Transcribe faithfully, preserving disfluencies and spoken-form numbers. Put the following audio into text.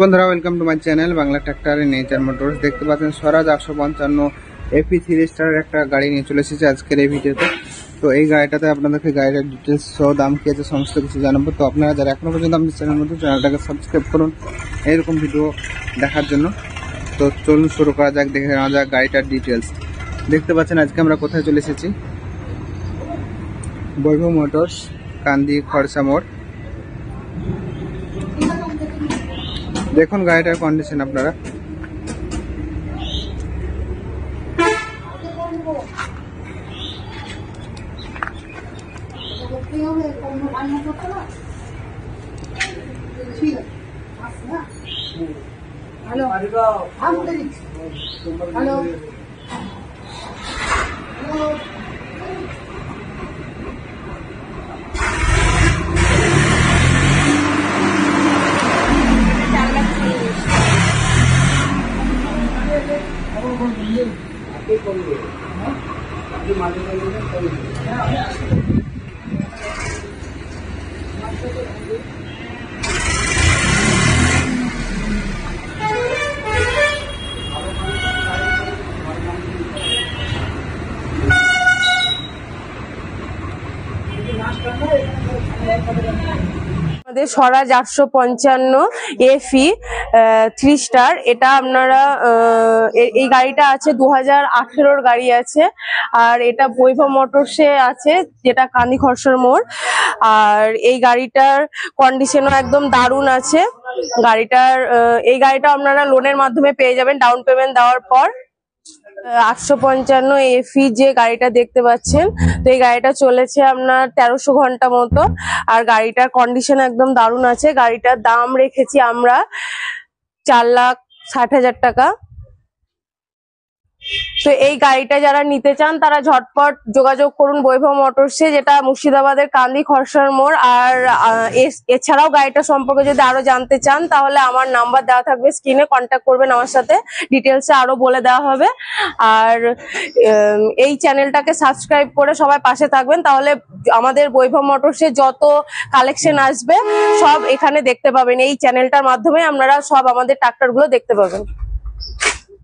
বন্ধুরা welcome to my channel Bangla tractor and nature motors. দেখতে পাচ্ছেন স্বরাজ আটশো পঞ্চান্ন এপি থ্রি স্টার একটা গাড়ি নিয়ে চলে এসেছে আজকের এই ভিডিওতে। তো এই গাড়িটাতে আপনাদেরকে গাড়িটার ডিটেলস সহ দাম কি আছে সমস্ত কিছু জানাবো। তো আপনারা যারা এখনো পর্যন্ত আমাদের চ্যানেল মতো চ্যানেলটাকে সাবস্ক্রাইব করুন এরকম ভিডিও দেখার জন্য। তো চলুন শুরু করা যাক, দেখে নেওয়া যাক গাড়িটার ডিটেলস। দেখতে পাচ্ছেন আজকে আমরা কোথায় চলে এসেছি, বৈভব মোটরস কান্দি খড়সা মোড়। দেখুন গাড়িটার কন্ডিশন আপনারা। আমাদের স্বরাজ আটশো পঞ্চান্ন এফি থ্রি স্টার, এটা আপনারা এই গাড়িটা আছে দু হাজার আঠেরোর গাড়ি আছে, আর এটা বৈভব মোটরসে আছে যেটা কান্দি খড়সর মোড়। আর এই গাড়িটার কন্ডিশনও একদম দারুণ আছে। গাড়িটার এই গাড়িটা আপনারা লোনের মাধ্যমে পেয়ে যাবেন ডাউন পেমেন্ট দেওয়ার পর। আটশো পঞ্চান্ন এফি যে গাড়িটা দেখতে পাচ্ছেন, তো এই গাড়িটা চলেছে আপনার তেরোশো ঘন্টা মতো, আর গাড়িটার কন্ডিশন একদম দারুণ আছে। গাড়িটার দাম রেখেছি আমরা চার লাখ ষাট হাজার টাকা। তো এই গাড়িটা যারা নিতে চান তারা ঝটপট যোগাযোগ করুন বৈভব মোটরসে, যেটা মুর্শিদাবাদের কান্দি খড়সর মোড়। আর এছাড়াও গাড়িটা সম্পর্কে যদি আরো জানতে চান তাহলে আমার নাম্বার দেওয়া থাকবে স্ক্রিনে, কন্ট্যাক্ট করবেন আমার সাথে, ডিটেলসে আরো বলে দেওয়া হবে। আর এই চ্যানেলটাকে সাবস্ক্রাইব করে সবাই পাশে থাকবেন, তাহলে আমাদের বৈভব মোটরসের যত কালেকশন আসবে সব এখানে দেখতে পাবেন। এই চ্যানেলটার মাধ্যমে আপনারা সব আমাদের ট্রাক্টরগুলো দেখতে পাবেন।